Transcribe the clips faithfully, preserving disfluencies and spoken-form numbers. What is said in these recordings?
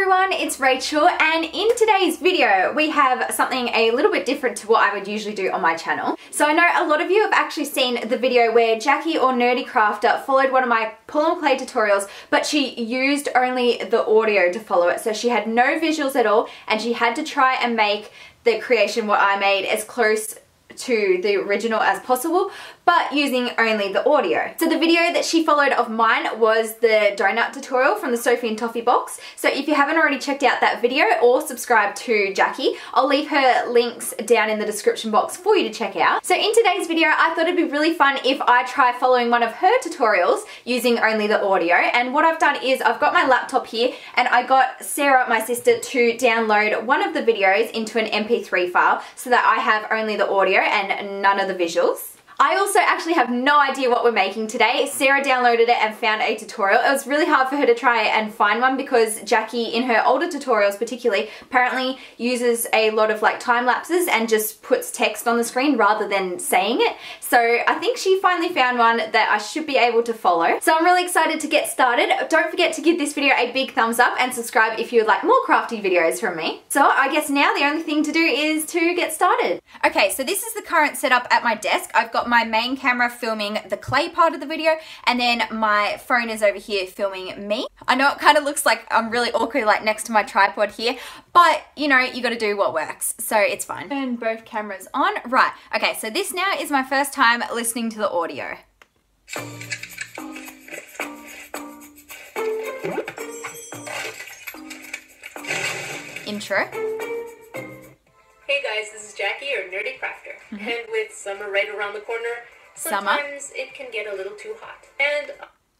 everyone, it's Rachel, and in today's video we have something a little bit different to what I would usually do on my channel. So I know a lot of you have actually seen the video where Jackie or NerdECrafter followed one of my pull and play tutorials, but she used only the audio to follow it, so she had no visuals at all, and she had to try and make the creation what I made as close to the original as possible, but using only the audio. So the video that she followed of mine was the donut tutorial from the Sophie and Toffee box. So if you haven't already checked out that video or subscribed to Jackie, I'll leave her links down in the description box for you to check out. So in today's video, I thought it'd be really fun if I try following one of her tutorials using only the audio. And what I've done is I've got my laptop here, and I got Sarah, my sister, to download one of the videos into an M P three file so that I have only the audio and none of the visuals. I also actually have no idea what we're making today. Sarah downloaded it and found a tutorial. It was really hard for her to try and find one because Jackie, in her older tutorials particularly, apparently uses a lot of like time lapses and just puts text on the screen rather than saying it. So I think she finally found one that I should be able to follow. So I'm really excited to get started. Don't forget to give this video a big thumbs up and subscribe if you would like more crafty videos from me. So I guess now the only thing to do is to get started. Okay, so this is the current setup at my desk. I've got my main camera filming the clay part of the video, and then my phone is over here filming me. I know it kind of looks like I'm really awkward like next to my tripod here, but you know, you got to do what works, so it's fine. Turn both cameras on. Right, okay, so this now is my first time listening to the audio. Intro. Hey guys, this is Jackie or NerdECrafter, mm-hmm. and with summer right around the corner, sometimes summer. It can get a little too hot. And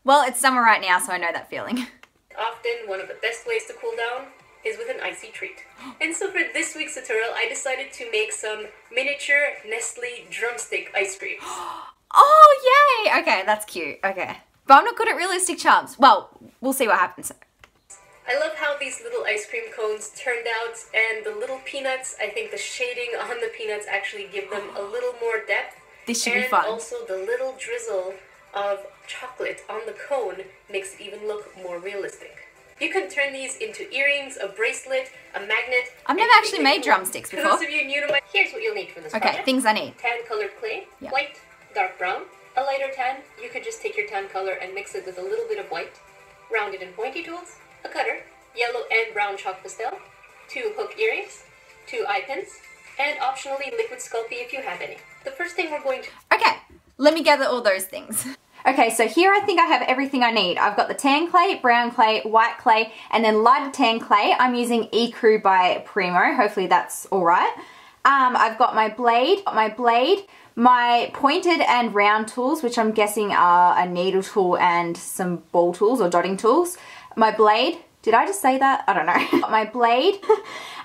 well, it's summer right now, so I know that feeling. Often, one of the best ways to cool down is with an icy treat. And so for this week's tutorial, I decided to make some miniature Nestle drumstick ice creams. Oh, yay! Okay, that's cute, okay. But I'm not good at realistic charms. Well, we'll see what happens. I love how these little ice cream cones turned out, and the little peanuts, I think the shading on the peanuts actually give them a little more depth. This should and be fun. And also the little drizzle of chocolate on the cone makes it even look more realistic. You can turn these into earrings, a bracelet, a magnet. I've never actually made drumsticks before. For those of you new to my... Here's what you'll need for this okay, project. Things I need. Tan colored clay, yep. White, dark brown, a lighter tan. You could just take your tan color and mix it with a little bit of white. Rounded and pointy tools. A cutter, yellow and brown chalk pastel, two hook earrings, two eye pins, and optionally liquid Sculpey if you have any. The first thing we're going to... Okay, let me gather all those things. Okay, so here I think I have everything I need. I've got the tan clay, brown clay, white clay, and then lighter tan clay. I'm using E Crew by Primo. Hopefully that's all right. Um, I've got my blade, my blade, my pointed and round tools, which I'm guessing are a needle tool and some ball tools or dotting tools. My blade, did I just say that? I don't know. My blade,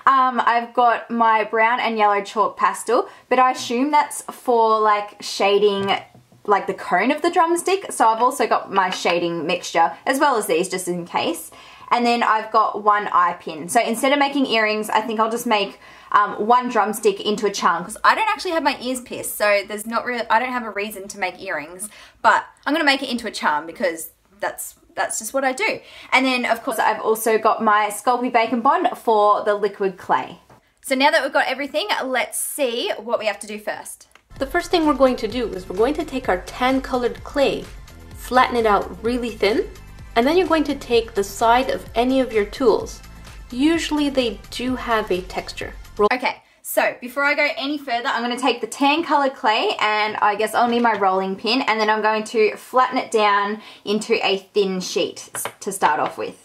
um, I've got my brown and yellow chalk pastel, but I assume that's for like shading like the cone of the drumstick. So I've also got my shading mixture as well as these just in case. And then I've got one eye pin. So instead of making earrings, I think I'll just make um, one drumstick into a charm. Because I don't actually have my ears pierced, so there's not really, I don't have a reason to make earrings, but I'm gonna make it into a charm because that's That's just what I do. And then of course I've also got my Sculpey Bake and Bond for the liquid clay. So now that we've got everything, let's see what we have to do first. The first thing we're going to do is we're going to take our tan colored clay, flatten it out really thin, and then you're going to take the side of any of your tools. Usually they do have a texture. Okay, so before I go any further, I'm going to take the tan colored clay, and I guess I'll need my rolling pin, and then I'm going to flatten it down into a thin sheet to start off with.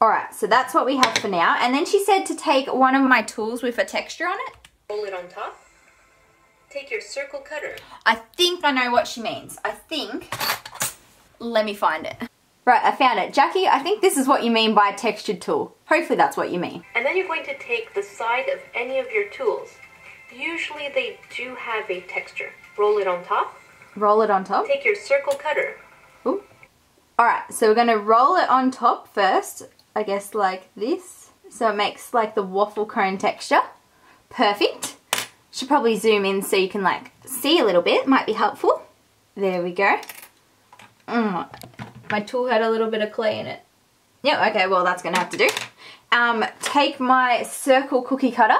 Alright, so that's what we have for now, and then she said to take one of my tools with a texture on it. Roll it on top. Take your circle cutter. I think I know what she means. I think... Let me find it. Right, I found it. Jackie, I think this is what you mean by textured tool. Hopefully that's what you mean. And then you're going to take the side of any of your tools. Usually they do have a texture. Roll it on top. Roll it on top. Take your circle cutter. Ooh. Alright, so we're going to roll it on top first. I guess like this. So it makes like the waffle cone texture. Perfect. Should probably zoom in so you can like see a little bit. Might be helpful. There we go. Mm. My tool had a little bit of clay in it. Yeah, okay, well that's gonna have to do. Um, take my circle cookie cutter,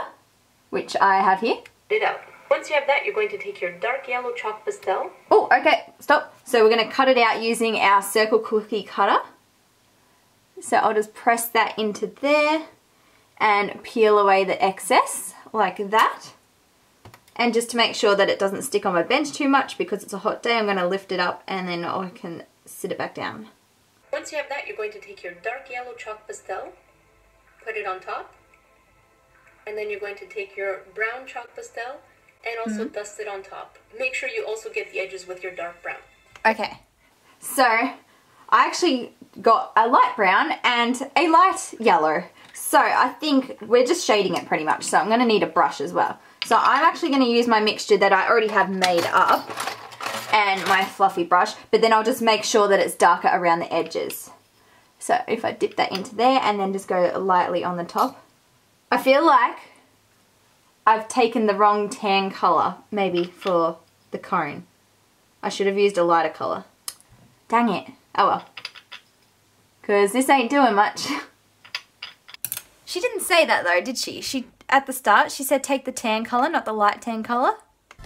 which I have here. It out. Once you have that, you're going to take your dark yellow chalk pastel. Oh, okay, stop. So we're gonna cut it out using our circle cookie cutter. So I'll just press that into there and peel away the excess like that. And just to make sure that it doesn't stick on my bench too much because it's a hot day, I'm gonna lift it up and then I can sit it back down. Once you have that, you're going to take your dark yellow chalk pastel, put it on top, and then you're going to take your brown chalk pastel and also mm-hmm. dust it on top. Make sure you also get the edges with your dark brown. Okay, so I actually got a light brown and a light yellow. So I think we're just shading it pretty much, so I'm gonna need a brush as well. So I'm actually gonna use my mixture that I already have made up and my fluffy brush, but then I'll just make sure that it's darker around the edges. So if I dip that into there and then just go lightly on the top. I feel like I've taken the wrong tan color, maybe for the cone. I should have used a lighter color. Dang it, oh well. Cause this ain't doing much. She didn't say that though, did she? She, at the start, she said take the tan color, not the light tan color.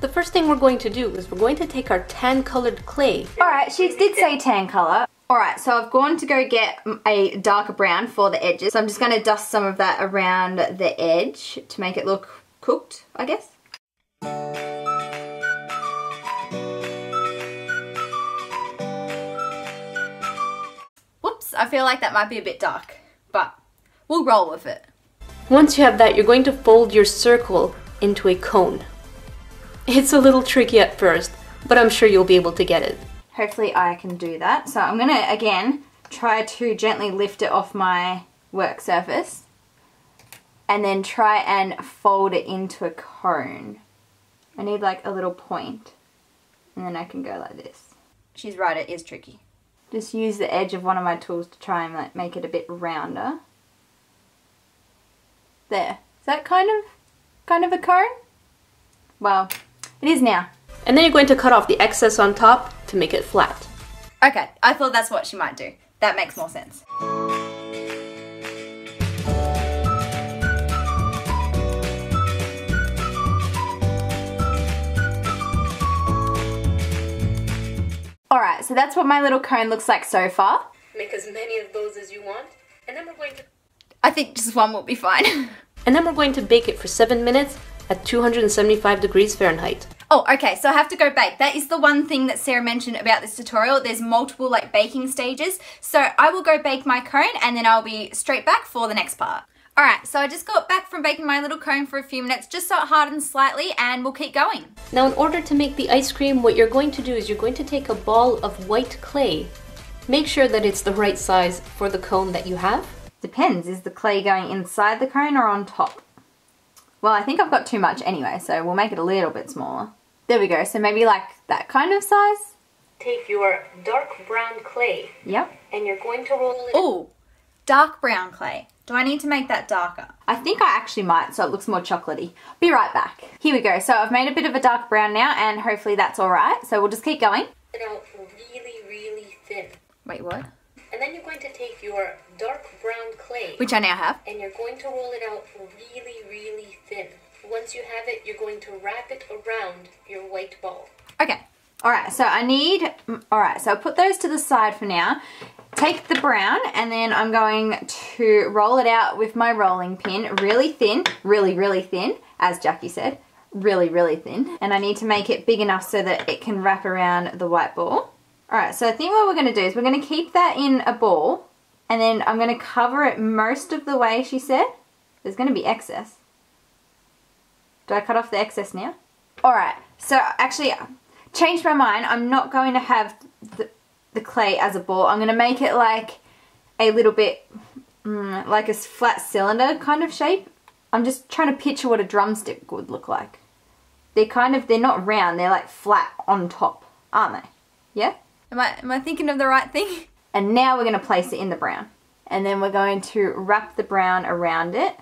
The first thing we're going to do is we're going to take our tan colored clay. Alright, she did say tan color. Alright, so I've gone to go get a darker brown for the edges. So I'm just going to dust some of that around the edge to make it look cooked, I guess. Whoops, I feel like that might be a bit dark, but we'll roll with it. Once you have that, you're going to fold your circle into a cone. It's a little tricky at first, but I'm sure you'll be able to get it. Hopefully I can do that. So I'm gonna, again, try to gently lift it off my work surface and then try and fold it into a cone. I need like a little point and then I can go like this. She's right, it is tricky. Just use the edge of one of my tools to try and like make it a bit rounder. There, is that kind of, kind of a cone? Well, it is now. And then you're going to cut off the excess on top to make it flat. Okay, I thought that's what she might do. That makes more sense. Alright, so that's what my little cone looks like so far. Make as many of those as you want. And then we're going to... I think just one will be fine. And then we're going to bake it for seven minutes at two hundred seventy-five degrees Fahrenheit. Oh, okay, so I have to go bake. That is the one thing that Sarah mentioned about this tutorial. There's multiple like baking stages. So I will go bake my cone and then I'll be straight back for the next part. All right, so I just got back from baking my little cone for a few minutes, just so it hardens slightly, and we'll keep going. Now in order to make the ice cream, what you're going to do is you're going to take a ball of white clay. Make sure that it's the right size for the cone that you have. Depends, is the clay going inside the cone or on top? Well, I think I've got too much anyway, so we'll make it a little bit smaller. There we go, so maybe like that kind of size. Take your dark brown clay. Yep. And you're going to roll it. Oh, dark brown clay. Do I need to make that darker? I think I actually might, so it looks more chocolatey. Be right back. Here we go, so I've made a bit of a dark brown now, and hopefully that's all right, so we'll just keep going. It out really, really thin. Wait, what? And then you're going to take your dark brown clay, which I now have, and you're going to roll it out really, really thin. Once you have it, you're going to wrap it around your white ball. Okay. All right. So I need, all right. So I'll put those to the side for now. Take the brown and then I'm going to roll it out with my rolling pin really thin, really, really thin, as Jackie said, really, really thin. And I need to make it big enough so that it can wrap around the white ball. Alright, so I think what we're going to do is we're going to keep that in a ball and then I'm going to cover it most of the way, she said. There's going to be excess. Do I cut off the excess now? Alright, so actually, changed my mind. I'm not going to have the, the clay as a ball. I'm going to make it like a little bit, mm, like a flat cylinder kind of shape. I'm just trying to picture what a drumstick would look like. They're kind of, they're not round, they're like flat on top, aren't they? Yeah? Am I, am I thinking of the right thing? And now we're going to place it in the brown. And then we're going to wrap the brown around it.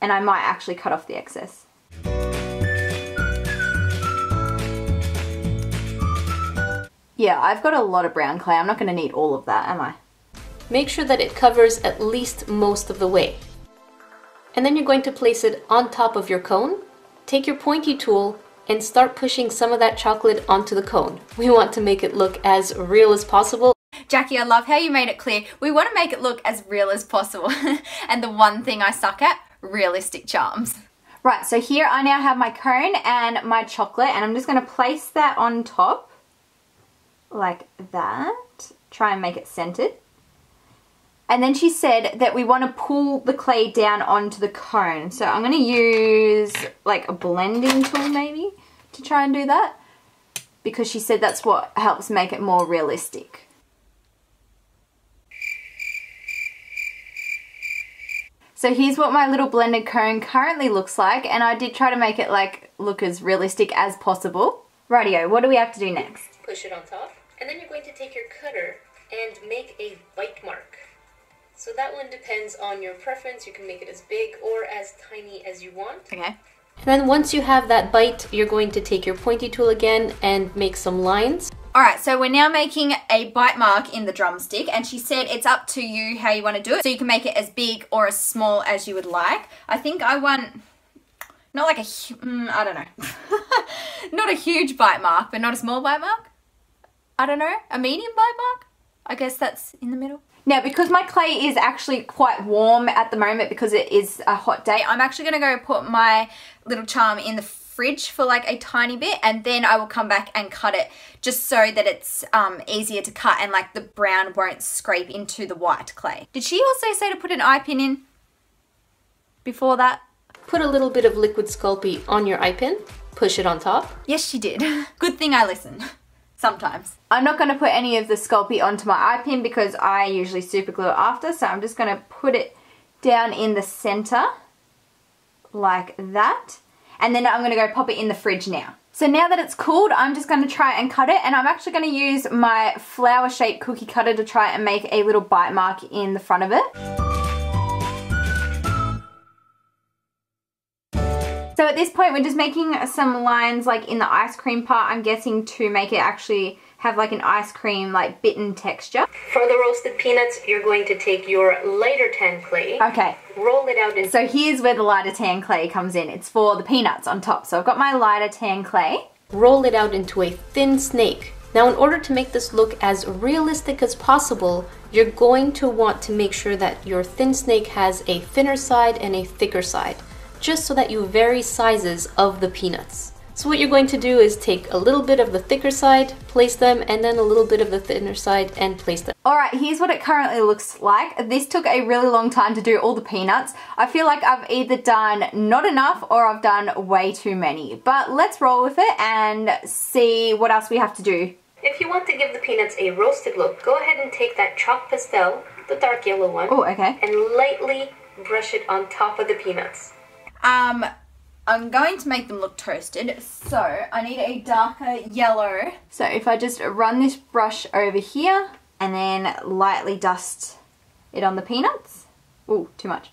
And I might actually cut off the excess. Yeah, I've got a lot of brown clay. I'm not going to need all of that, am I? Make sure that it covers at least most of the way. And then you're going to place it on top of your cone. Take your pointy tool and start pushing some of that chocolate onto the cone. We want to make it look as real as possible. Jackie, I love how you made it clear. We want to make it look as real as possible. And the one thing I suck at, realistic charms. Right, so here I now have my cone and my chocolate, and I'm just going to place that on top like that. Try and make it centered. And then she said that we want to pull the clay down onto the cone. So I'm going to use like a blending tool maybe to try and do that, because she said that's what helps make it more realistic. So here's what my little blended cone currently looks like, and I did try to make it like look as realistic as possible. Rightio, what do we have to do next? Push it on top, and then you're going to take your cutter and make a bite mark. So that one depends on your preference. You can make it as big or as tiny as you want. Okay. And then once you have that bite, you're going to take your pointy tool again and make some lines. Alright, so we're now making a bite mark in the drumstick, and she said it's up to you how you want to do it. So you can make it as big or as small as you would like. I think I want, not like a, mm, I don't know. Not a huge bite mark, but not a small bite mark. I don't know, a medium bite mark? I guess that's in the middle. Now, because my clay is actually quite warm at the moment because it is a hot day, I'm actually going to go put my little charm in the fridge for like a tiny bit, and then I will come back and cut it just so that it's um, easier to cut and like the brown won't scrape into the white clay. Did she also say to put an eye pin in before that? Put a little bit of liquid Sculpey on your eye pin, push it on top. Yes, she did. Good thing I listened. Sometimes. I'm not going to put any of the Sculpey onto my eye pin because I usually super glue it after, so I'm just going to put it down in the center like that, and then I'm going to go pop it in the fridge now. So now that it's cooled, I'm just going to try and cut it, and I'm actually going to use my flower shaped cookie cutter to try and make a little bite mark in the front of it. So at this point we're just making some lines like in the ice cream part, I'm guessing, to make it actually have like an ice cream like bitten texture. For the roasted peanuts, you're going to take your lighter tan clay. Okay. Roll it out in. So here's where the lighter tan clay comes in. It's for the peanuts on top. So I've got my lighter tan clay. Roll it out into a thin snake. Now, in order to make this look as realistic as possible, you're going to want to make sure that your thin snake has a thinner side and a thicker side, just so that you vary sizes of the peanuts. So what you're going to do is take a little bit of the thicker side, place them, and then a little bit of the thinner side and place them. Alright, here's what it currently looks like. This took a really long time to do all the peanuts. I feel like I've either done not enough or I've done way too many. But let's roll with it and see what else we have to do. If you want to give the peanuts a roasted look, go ahead and take that chalk pastel, the dark yellow one, oh, okay, and lightly brush it on top of the peanuts. Um, I'm going to make them look toasted, so I need a darker yellow. So if I just run this brush over here and then lightly dust it on the peanuts. Ooh, too much.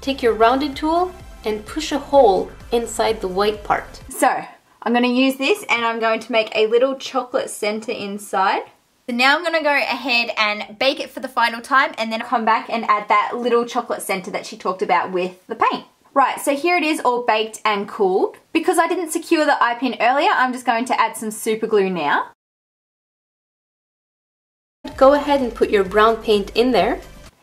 Take your rounded tool and push a hole inside the white part. So I'm going to use this and I'm going to make a little chocolate center inside. So now I'm going to go ahead and bake it for the final time, and then I'll come back and add that little chocolate center that she talked about with the paint. Right, so here it is all baked and cooled. Because I didn't secure the eye pin earlier, I'm just going to add some super glue now. Go ahead and put your brown paint in there.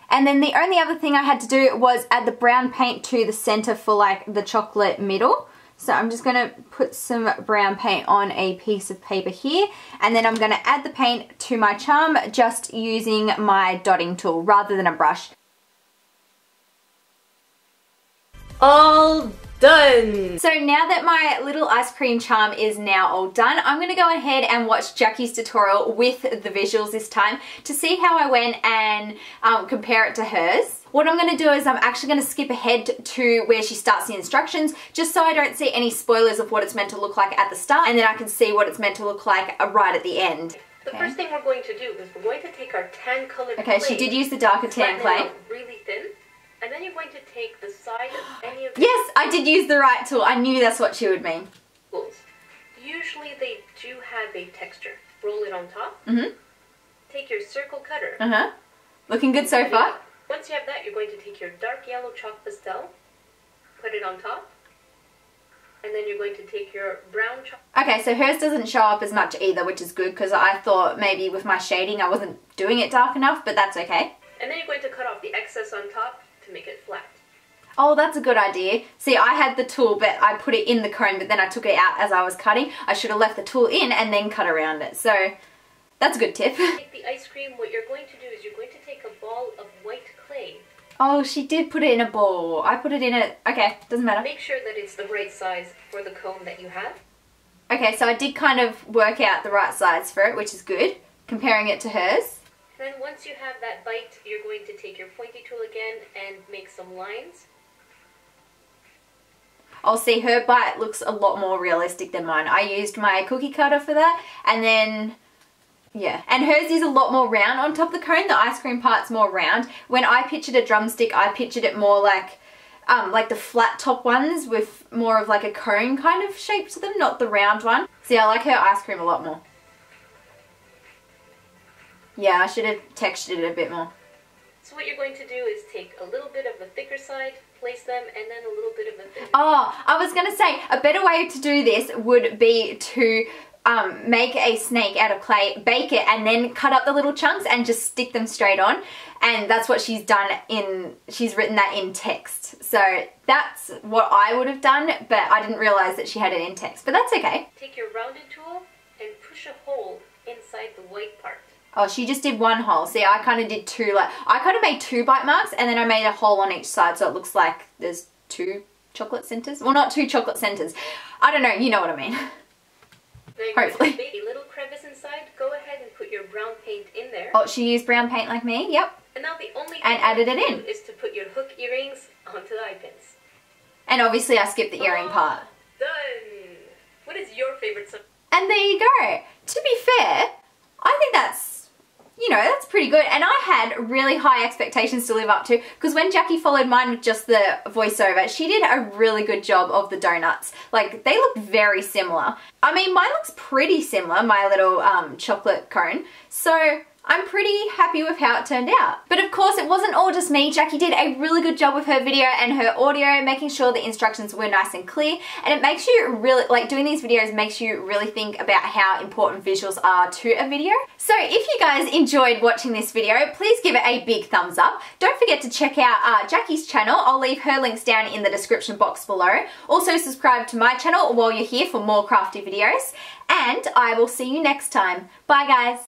And then the only other thing I had to do was add the brown paint to the center for like the chocolate middle. So I'm just going to put some brown paint on a piece of paper here, and then I'm going to add the paint to my charm just using my dotting tool rather than a brush. All done! So now that my little ice cream charm is now all done, I'm going to go ahead and watch Jackie's tutorial with the visuals this time to see how I went and um, compare it to hers. What I'm going to do is I'm actually going to skip ahead to where she starts the instructions, just so I don't see any spoilers of what it's meant to look like at the start, and then I can see what it's meant to look like right at the end. The okay. first thing we're going to do is we're going to take our tan colored clay. Okay, she did use the darker tan clay. Really thin. And then you're going to take the side of any of the... Yes, I did use the right tool. I knew that's what she would mean. Usually they do have a texture. Roll it on top. Mm-hmm. Take your circle cutter. Uh-huh. Looking good so far? Once you have that, you're going to take your dark yellow chalk pastel, put it on top, and then you're going to take your brown chalk. Okay, so hers doesn't show up as much either, which is good, because I thought maybe with my shading I wasn't doing it dark enough, but that's okay. And then you're going to cut off the excess on top to make it flat. Oh, that's a good idea. See, I had the tool, but I put it in the cone, but then I took it out as I was cutting. I should have left the tool in and then cut around it. So, that's a good tip. Take the ice cream. What you're going to do is you're going to take a ball of white clay. Oh, she did put it in a ball. I put it in a... Okay, doesn't matter. Make sure that it's the right size for the cone that you have. Okay, so I did kind of work out the right size for it, which is good, comparing it to hers. Then once you have that bite, you're going to take your pointy tool again and make some lines. I'll see, her bite looks a lot more realistic than mine. I used my cookie cutter for that, and then, yeah. And hers is a lot more round on top of the cone. The ice cream part's more round. When I pictured a drumstick, I pictured it more like, um, like the flat top ones with more of like a cone kind of shape to them, not the round one. See, I like her ice cream a lot more. Yeah, I should have textured it a bit more. So what you're going to do is take a little bit of the thicker side, place them, and then a little bit of the thinner. Oh, I was going to say, a better way to do this would be to um, make a snake out of clay, bake it, and then cut up the little chunks and just stick them straight on. And that's what she's done in, she's written that in text. So that's what I would have done, but I didn't realize that she had it in text. But that's okay. Take your rounded tool and push a hole inside the white part. Oh, she just did one hole. See, I kind of did two, like, I kind of made two bite marks and then I made a hole on each side so it looks like there's two chocolate centers. Well, not two chocolate centers. I don't know, you know what I mean. Hopefully. A little crevice inside, go ahead and put your brown paint in there. Oh, she used brown paint like me, yep. And now the only thing and added it in is to put your hook earrings onto the eye pins. And obviously I skipped the oh, earring part. Done! What is your favorite song? And there you go. To be fair, I think that's, you know, that's pretty good. And I had really high expectations to live up to, because when Jackie followed mine with just the voiceover, she did a really good job of the donuts. Like, they look very similar. I mean, mine looks pretty similar, my little um, chocolate cone. So I'm pretty happy with how it turned out. But of course it wasn't all just me. Jackie did a really good job with her video and her audio, making sure the instructions were nice and clear. And it makes you really, like, doing these videos makes you really think about how important visuals are to a video. So if you guys enjoyed watching this video, please give it a big thumbs up. Don't forget to check out uh, Jackie's channel. I'll leave her links down in the description box below. Also subscribe to my channel while you're here for more crafty videos. And I will see you next time. Bye guys.